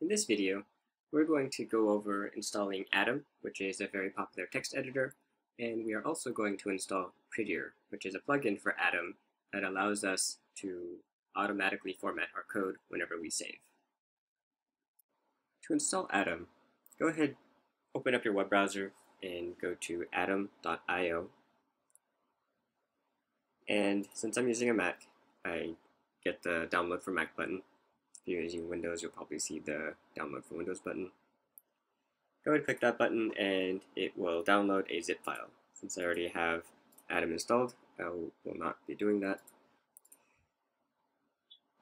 In this video, we're going to go over installing Atom, which is a very popular text editor, and we are also going to install Prettier, which is a plugin for Atom that allows us to automatically format our code whenever we save. To install Atom, go ahead, open up your web browser, and go to atom.io. And since I'm using a Mac, I get the download for Mac button. If you're using Windows, you'll probably see the download for Windows button. Go ahead and click that button and it will download a zip file. Since I already have Atom installed, I will not be doing that.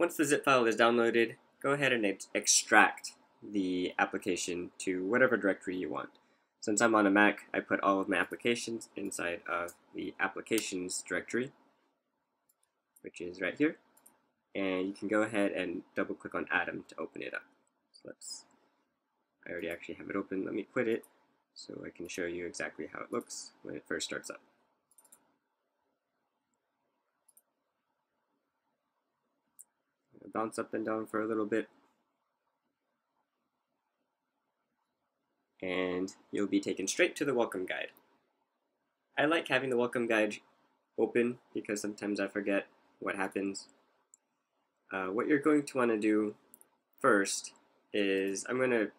Once the zip file is downloaded, go ahead and extract the application to whatever directory you want. Since I'm on a Mac, I put all of my applications inside of the Applications directory, which is right here. And you can go ahead and double click on Atom to open it up. So I already actually have it open. Let me quit it so I can show you exactly how it looks when it first starts up. Bounce up and down for a little bit. And you'll be taken straight to the welcome guide. I like having the welcome guide open because sometimes I forget what happens. What you're going to want to do first is I'm going to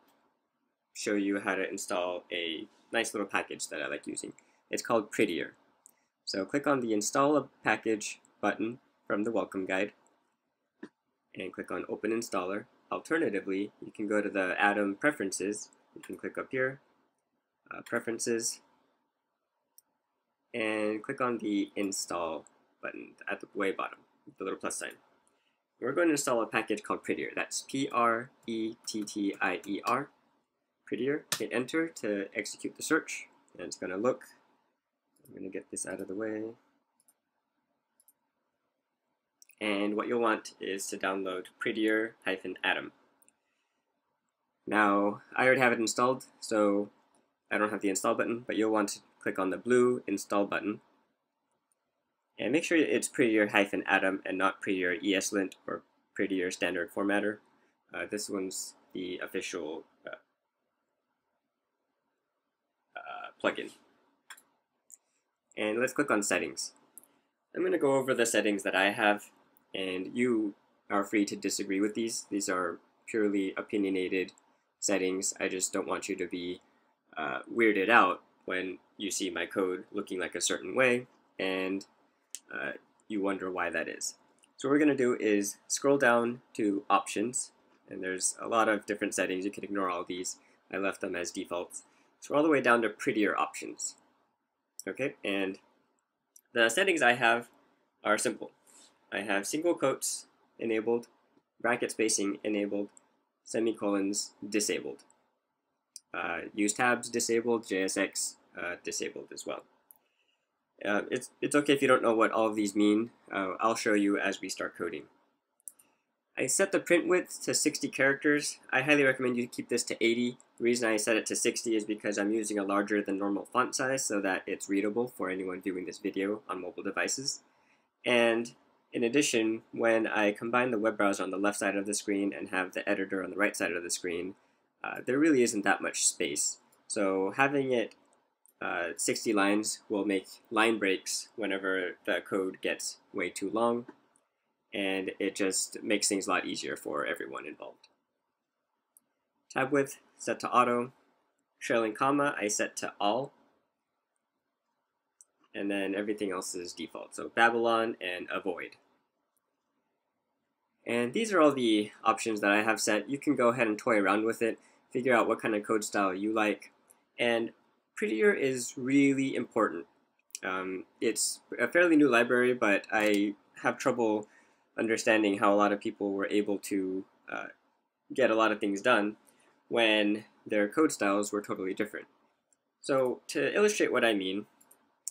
show you how to install a nice little package that I like using. It's called Prettier. So click on the Install a Package button from the welcome guide and click on Open Installer. Alternatively, you can go to the Atom Preferences. You can click up here, Preferences, and click on the Install button at the way bottom, the little plus sign. We're going to install a package called Prettier. That's P-R-E-T-T-I-E-R, Prettier. Hit Enter to execute the search, and it's going to look. I'm going to get this out of the way. And what you'll want is to download Prettier-Atom. Now, I already have it installed, so I don't have the install button, but you'll want to click on the blue install button. And make sure it's Prettier-Atom and not Prettier ESLint or Prettier Standard Formatter. This one's the official plugin. And let's click on Settings. I'm going to go over the settings that I have, and you are free to disagree with these. These are purely opinionated settings. I just don't want you to be weirded out when you see my code looking like a certain way, and you wonder why that is. So what we're going to do is scroll down to Options, and there's a lot of different settings. You can ignore all these. I left them as defaults. So all the way down to Prettier Options. Okay, and the settings I have are simple. I have single quotes enabled, bracket spacing enabled, semicolons disabled, use tabs disabled, JSX disabled as well. It's okay if you don't know what all of these mean. I'll show you as we start coding. I set the print width to 60 characters. I highly recommend you keep this to 80. The reason I set it to 60 is because I'm using a larger than normal font size so that it's readable for anyone viewing this video on mobile devices. And in addition, when I combine the web browser on the left side of the screen and have the editor on the right side of the screen, there really isn't that much space. So having it 60 lines will make line breaks whenever the code gets way too long, and it just makes things a lot easier for everyone involved. Tab width set to auto, trailing comma I set to all, and then everything else is default, so Babylon and avoid. And these are all the options that I have set. You can go ahead and toy around with it, figure out what kind of code style you like, and Prettier is really important. It's a fairly new library, but I have trouble understanding how a lot of people were able to get a lot of things done when their code styles were totally different. So to illustrate what I mean,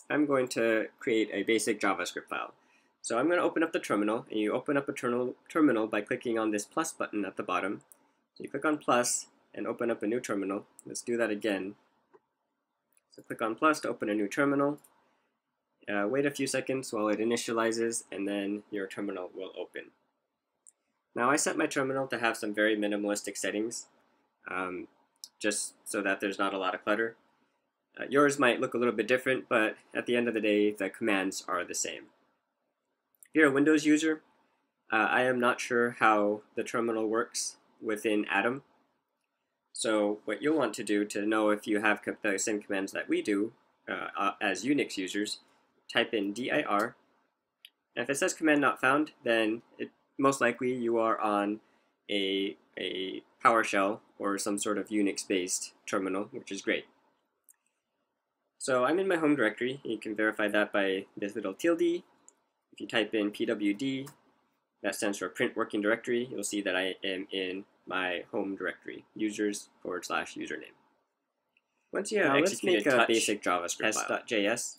I'm going to create a basic JavaScript file. So I'm going to open up the terminal, and you open up a terminal by clicking on this plus button at the bottom. So you click on plus and open up a new terminal. Let's do that again. So click on plus to open a new terminal, wait a few seconds while it initializes, and then your terminal will open. Now I set my terminal to have some very minimalistic settings. just so that there's not a lot of clutter. Yours might look a little bit different, but at the end of the day, the commands are the same. If you're a Windows user, I am not sure how the terminal works within Atom. So what you'll want to do to know if you have the same commands that we do as Unix users, type in dir. And if it says command not found, then it, most likely you are on a PowerShell or some sort of Unix-based terminal, which is great. So I'm in my home directory. You can verify that by this little tilde. If you type in pwd, that stands for print working directory, you'll see that I am in my home directory, users/username. Once you have executed, let's make a basic JavaScript file. Test.js.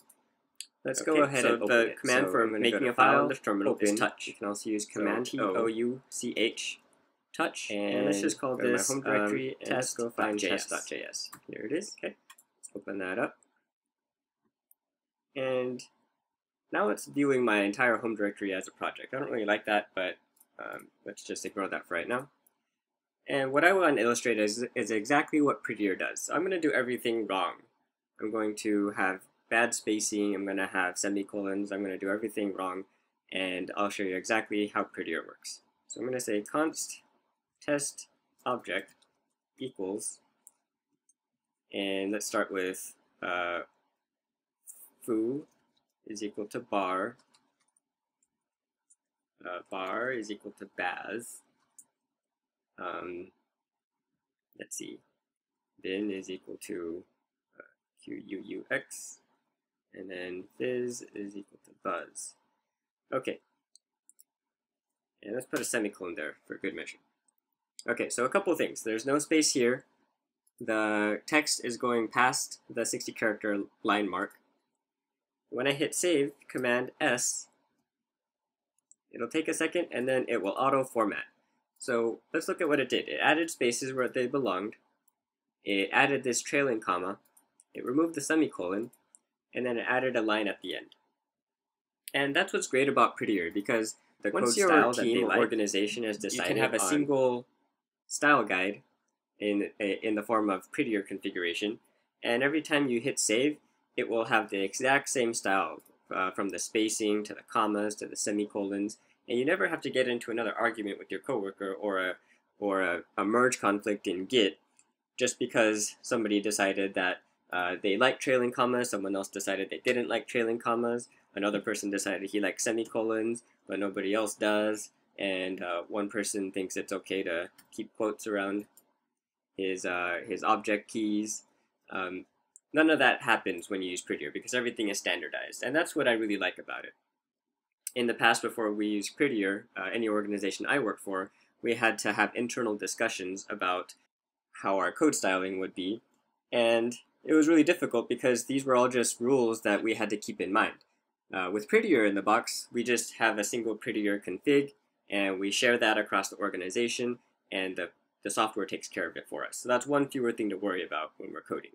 Let's go ahead and open it. The command for making a file in the terminal is touch. You can also use command touch. Touch, and let's just call this home directory test.js. Here it is. Okay, let's open that up. And now it's viewing my entire home directory as a project. I don't really like that, but let's just ignore that for right now. And what I want to illustrate is exactly what Prettier does. So I'm going to do everything wrong. I'm going to have bad spacing, I'm going to have semicolons, I'm going to do everything wrong, and I'll show you exactly how Prettier works. So I'm going to say const test object equals, and let's start with foo is equal to bar, bar is equal to baz, let's see, bin is equal to qux, and then fizz is equal to buzz. Okay, and let's put a semicolon there for good measure. Okay, so a couple of things. There's no space here. The text is going past the 60-character line mark. When I hit save, command S, it'll take a second and then it will auto-format. So let's look at what it did. It added spaces where they belonged. It added this trailing comma. It removed the semicolon, and then it added a line at the end. And that's what's great about Prettier, because the code style that the organization has decided on, you can have a single style guide in the form of Prettier configuration, and every time you hit save, it will have the exact same style, from the spacing to the commas to the semicolons, and you never have to get into another argument with your coworker or a merge conflict in Git just because somebody decided that they like trailing commas, someone else decided they didn't like trailing commas, another person decided he likes semicolons, but nobody else does, and one person thinks it's okay to keep quotes around his object keys. None of that happens when you use Prettier because everything is standardized, and that's what I really like about it. In the past, before we used Prettier, any organization I worked for, we had to have internal discussions about how our code styling would be, and it was really difficult because these were all just rules that we had to keep in mind. With Prettier in the box, we just have a single Prettier config, and we share that across the organization, and the software takes care of it for us. So that's one fewer thing to worry about when we're coding.